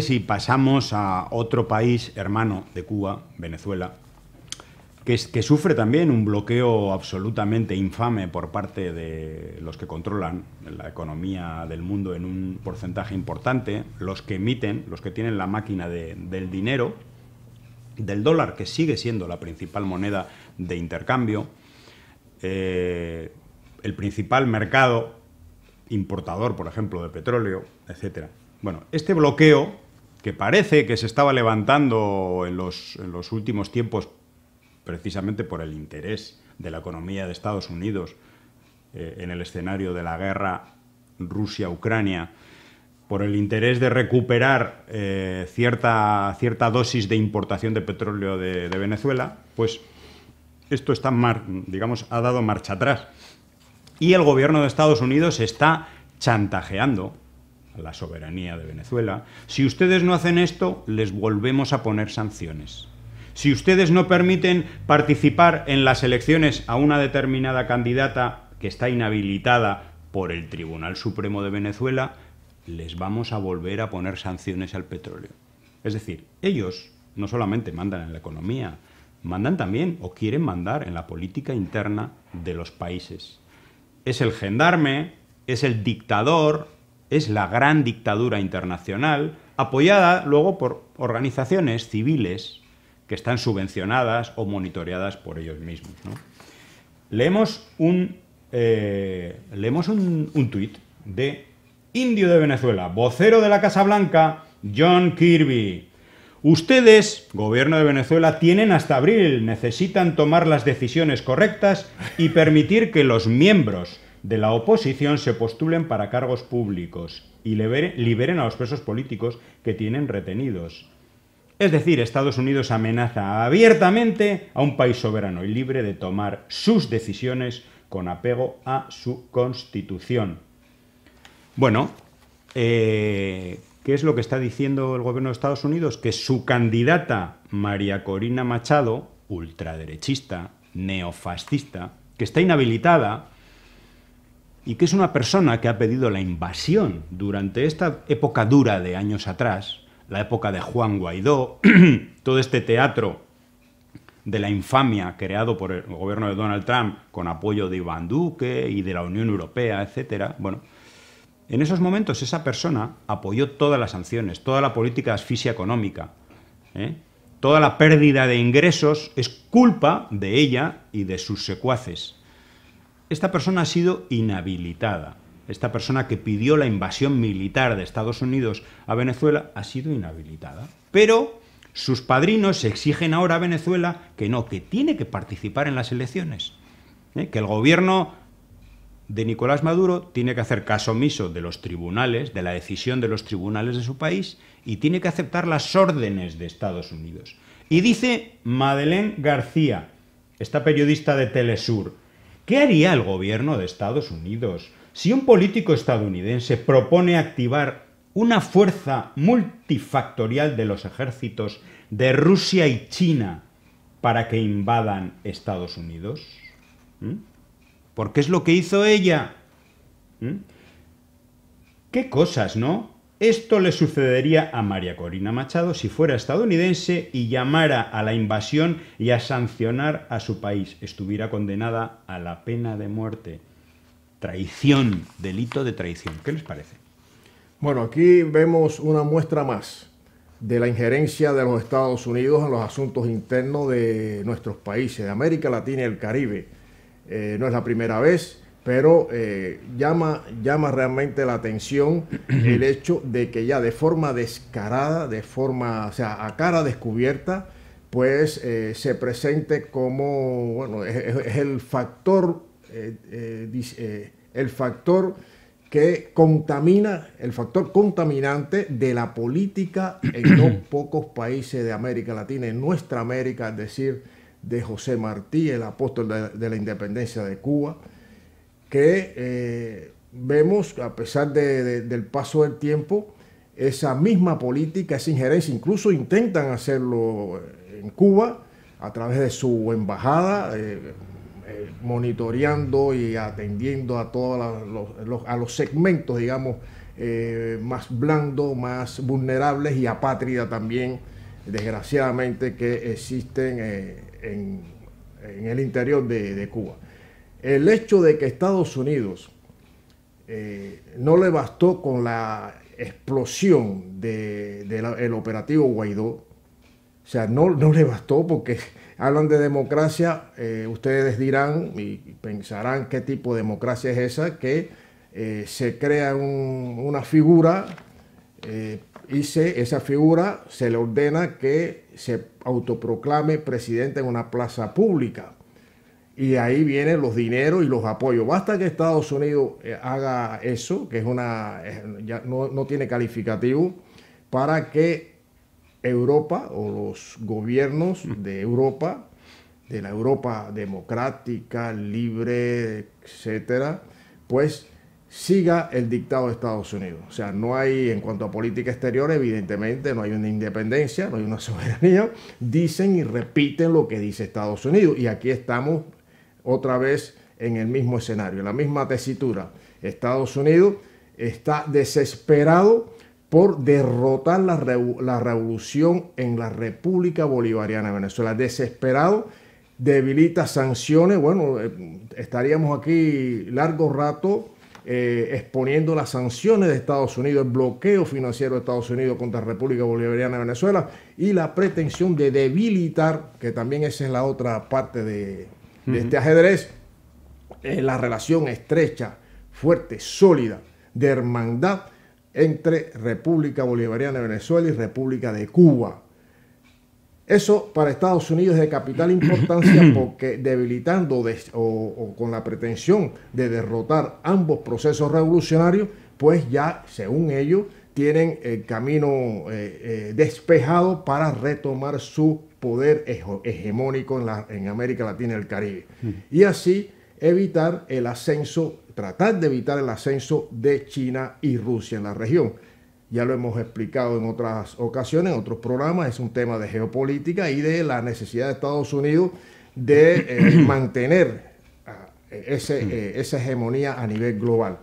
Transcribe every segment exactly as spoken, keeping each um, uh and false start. Si pasamos a otro país hermano de Cuba, Venezuela, que, es, que sufre también un bloqueo absolutamente infame por parte de los que controlan la economía del mundo en un porcentaje importante, los que emiten, los que tienen la máquina de, del dinero, del dólar, que sigue siendo la principal moneda de intercambio, eh, el principal mercado importador, por ejemplo, de petróleo, etcétera. Bueno, este bloqueo, que parece que se estaba levantando en los, en los últimos tiempos precisamente por el interés de la economía de Estados Unidos eh, en el escenario de la guerra Rusia-Ucrania, por el interés de recuperar eh, cierta, cierta dosis de importación de petróleo de, de Venezuela, pues esto está mar, digamos, ha dado marcha atrás. Y el gobierno de Estados Unidos está chantajeando la soberanía de Venezuela. Si ustedes no hacen esto, les volvemos a poner sanciones. Si ustedes no permiten participar en las elecciones a una determinada candidata que está inhabilitada por el Tribunal Supremo de Venezuela, les vamos a volver a poner sanciones al petróleo. Es decir, ellos no solamente mandan en la economía, mandan también o quieren mandar en la política interna de los países. Es el gendarme, es el dictador, es la gran dictadura internacional, apoyada luego por organizaciones civiles que están subvencionadas o monitoreadas por ellos mismos, ¿no? Leemos un, eh, leemos un, un tuit de Indio de Venezuela, vocero de la Casa Blanca, John Kirby. Ustedes, gobierno de Venezuela, tienen hasta abril, necesitan tomar las decisiones correctas y permitir que los miembros de la oposición se postulen para cargos públicos y liberen a los presos políticos que tienen retenidos. Es decir, Estados Unidos amenaza abiertamente a un país soberano y libre de tomar sus decisiones con apego a su Constitución. Bueno, eh, ¿qué es lo que está diciendo el gobierno de Estados Unidos? Que su candidata, María Corina Machado, ultraderechista, neofascista, que está inhabilitada, y que es una persona que ha pedido la invasión durante esta época dura de años atrás, la época de Juan Guaidó, todo este teatro de la infamia creado por el gobierno de Donald Trump con apoyo de Iván Duque y de la Unión Europea, etcétera. Bueno, en esos momentos esa persona apoyó todas las sanciones, toda la política de asfixia económica, ¿eh? Toda la pérdida de ingresos es culpa de ella y de sus secuaces. Esta persona ha sido inhabilitada. Esta persona que pidió la invasión militar de Estados Unidos a Venezuela ha sido inhabilitada. Pero sus padrinos exigen ahora a Venezuela que no, que tiene que participar en las elecciones. ¿Eh? Que el gobierno de Nicolás Maduro tiene que hacer caso omiso de los tribunales, de la decisión de los tribunales de su país, y tiene que aceptar las órdenes de Estados Unidos. Y dice Madelén García, esta periodista de Telesur, ¿qué haría el gobierno de Estados Unidos si un político estadounidense propone activar una fuerza multifactorial de los ejércitos de Rusia y China para que invadan Estados Unidos? ¿Mm? Porque es lo que hizo ella. ¿Mm? ¿Qué cosas, no? Esto le sucedería a María Corina Machado si fuera estadounidense y llamara a la invasión y a sancionar a su país. Estuviera condenada a la pena de muerte. Traición, delito de traición. ¿Qué les parece? Bueno, aquí vemos una muestra más de la injerencia de los Estados Unidos en los asuntos internos de nuestros países, de América Latina y el Caribe. Eh, no es la primera vez, pero eh, llama, llama realmente la atención el hecho de que ya de forma descarada, de forma, o sea, a cara descubierta, pues eh, se presente como, bueno, es, es el factor, eh, eh, eh, el factor que contamina, el factor contaminante de la política en no pocos países de América Latina, en nuestra América, es decir, de José Martí, el apóstol de, de la independencia de Cuba, que eh, vemos, a pesar de, de, del paso del tiempo, esa misma política, esa injerencia, incluso intentan hacerlo en Cuba a través de su embajada, eh, eh, monitoreando y atendiendo a todos los, los, a los segmentos, digamos, eh, más blando, más vulnerables y apátrida también, desgraciadamente, que existen eh, en, en el interior de, de Cuba. El hecho de que Estados Unidos eh, no le bastó con la explosión del de, de operativo Guaidó, o sea, no, no le bastó porque hablan de democracia, eh, ustedes dirán y pensarán qué tipo de democracia es esa, que eh, se crea un, una figura eh, y se, esa figura se le ordena que se autoproclame presidente en una plaza pública. Y ahí vienen los dineros y los apoyos. Basta que Estados Unidos haga eso, que es una, ya no, no tiene calificativo, para que Europa o los gobiernos de Europa, de la Europa democrática, libre, etcétera, pues siga el dictado de Estados Unidos. O sea, no hay, en cuanto a política exterior, evidentemente no hay una independencia, no hay una soberanía. Dicen y repiten lo que dice Estados Unidos. Y aquí estamos otra vez en el mismo escenario, en la misma tesitura. Estados Unidos está desesperado por derrotar la, revo- la revolución en la República Bolivariana de Venezuela. Desesperado, debilita sanciones. Bueno, eh, estaríamos aquí largo rato eh, exponiendo las sanciones de Estados Unidos, el bloqueo financiero de Estados Unidos contra la República Bolivariana de Venezuela y la pretensión de debilitar, que también esa es la otra parte de, uh-huh. de este ajedrez, eh, la relación estrecha, fuerte, sólida, de hermandad entre República Bolivariana de Venezuela y República de Cuba. Eso para Estados Unidos es de capital importancia porque debilitando de, o, o con la pretensión de derrotar ambos procesos revolucionarios, pues ya, según ellos, tienen el camino eh, eh, despejado para retomar su poder hegemónico en, la, en América Latina y el Caribe. Y así evitar el ascenso, tratar de evitar el ascenso de China y Rusia en la región. Ya lo hemos explicado en otras ocasiones, en otros programas, es un tema de geopolítica y de la necesidad de Estados Unidos de eh, mantener eh, ese, eh, esa hegemonía a nivel global.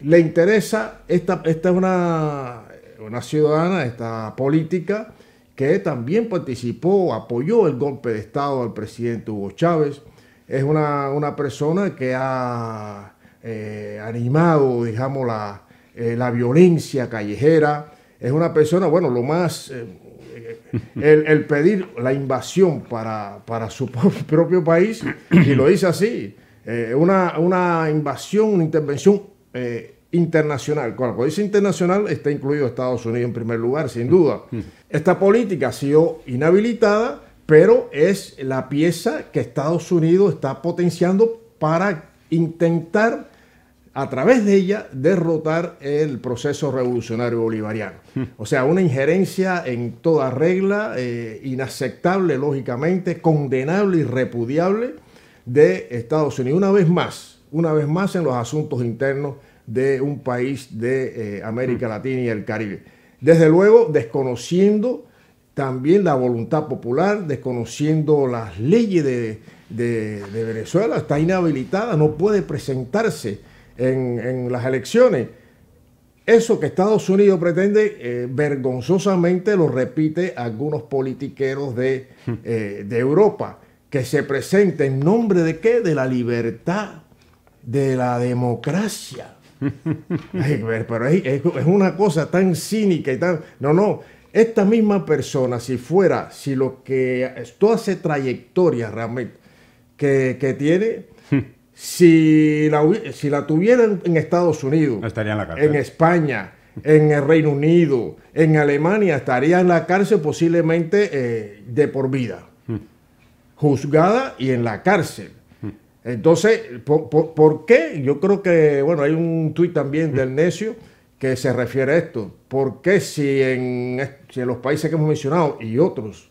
Le interesa, esta, esta es una, una ciudadana, esta política, que también participó, apoyó el golpe de Estado al presidente Hugo Chávez. Es una, una persona que ha eh, animado, digamos, la, eh, la violencia callejera. Es una persona, bueno, lo más... Eh, el, el pedir la invasión para, para su propio país, y lo dice así, eh, una, una invasión, una intervención eh, internacional. Cuando dice internacional, está incluido Estados Unidos en primer lugar, sin duda. Esta política ha sido inhabilitada, pero es la pieza que Estados Unidos está potenciando para intentar, a través de ella, derrotar el proceso revolucionario bolivariano. O sea, una injerencia en toda regla, eh, inaceptable, lógicamente, condenable y repudiable de Estados Unidos. Una vez más, una vez más en los asuntos internos de un país de eh, América Latina y el Caribe. Desde luego, desconociendo también la voluntad popular, desconociendo las leyes de, de, de Venezuela, está inhabilitada, no puede presentarse en, en las elecciones. Eso que Estados Unidos pretende, eh, vergonzosamente lo repite algunos politiqueros de, eh, de Europa, que se presenta en nombre de ¿qué? De la libertad, de la democracia. Pero es, es una cosa tan cínica y tan... No, no. Esta misma persona, si fuera, si lo que, toda esa trayectoria realmente que, que tiene, si la, si la tuvieran en Estados Unidos, estaría en la cárcel. En España, en el Reino Unido, en Alemania, estaría en la cárcel posiblemente eh, de por vida, juzgada y en la cárcel. Entonces, ¿por, por, por qué? Yo creo que, bueno, hay un tuit también del necio que se refiere a esto. ¿Por qué si en, si en los países que hemos mencionado y otros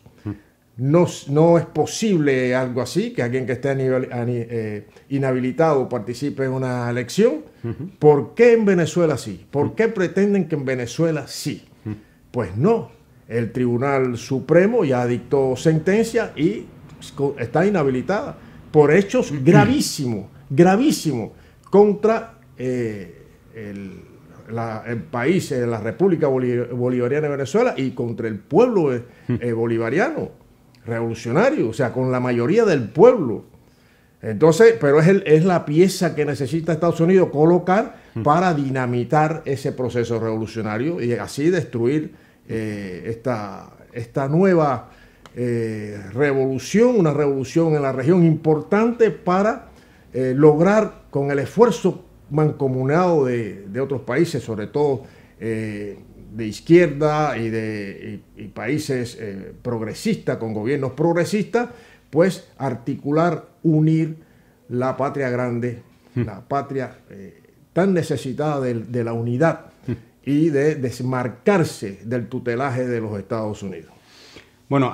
no, no es posible algo así, que alguien que esté a nivel, a, eh, inhabilitado participe en una elección? Uh-huh. ¿Por qué en Venezuela sí? ¿Por qué pretenden que en Venezuela sí? Uh-huh. Pues no. El Tribunal Supremo ya dictó sentencia y está inhabilitada por hechos gravísimos, gravísimos, contra eh, el... la, el país, la República Bolivariana de Venezuela y contra el pueblo eh, bolivariano, revolucionario, o sea, con la mayoría del pueblo. Entonces, pero es, el, es la pieza que necesita Estados Unidos colocar para dinamitar ese proceso revolucionario y así destruir eh, esta, esta nueva eh, revolución, una revolución en la región importante para eh, lograr con el esfuerzo mancomunado de, de otros países, sobre todo eh, de izquierda y de y, y países eh, progresistas, con gobiernos progresistas, pues articular, unir la patria grande, mm. la patria eh, tan necesitada de, de la unidad mm. y de desmarcarse del tutelaje de los Estados Unidos. Bueno,